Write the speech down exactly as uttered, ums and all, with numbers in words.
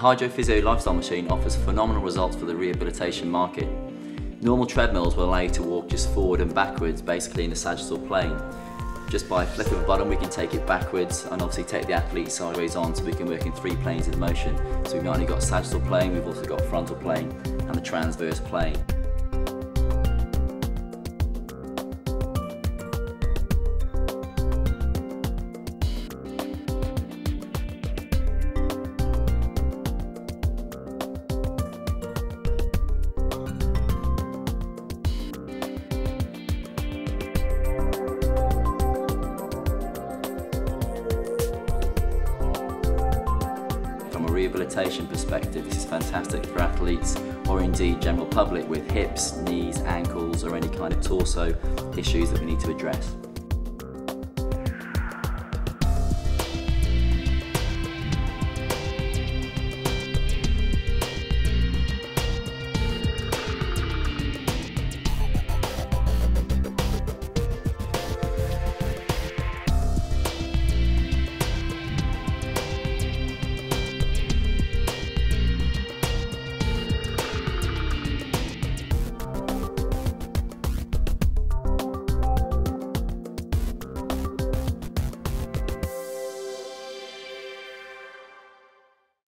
Hydro Physio Lifestyle Machine offers phenomenal results for the rehabilitation market. Normal treadmills will allow you to walk just forward and backwards, basically in the sagittal plane. Just by flipping the bottom, we can take it backwards and obviously take the athlete sideways on, so we can work in three planes of motion. So we've not only got sagittal plane, we've also got frontal plane and the transverse plane. Rehabilitation perspective, this is fantastic for athletes or indeed general public with hips, knees, ankles or any kind of torso issues that we need to address.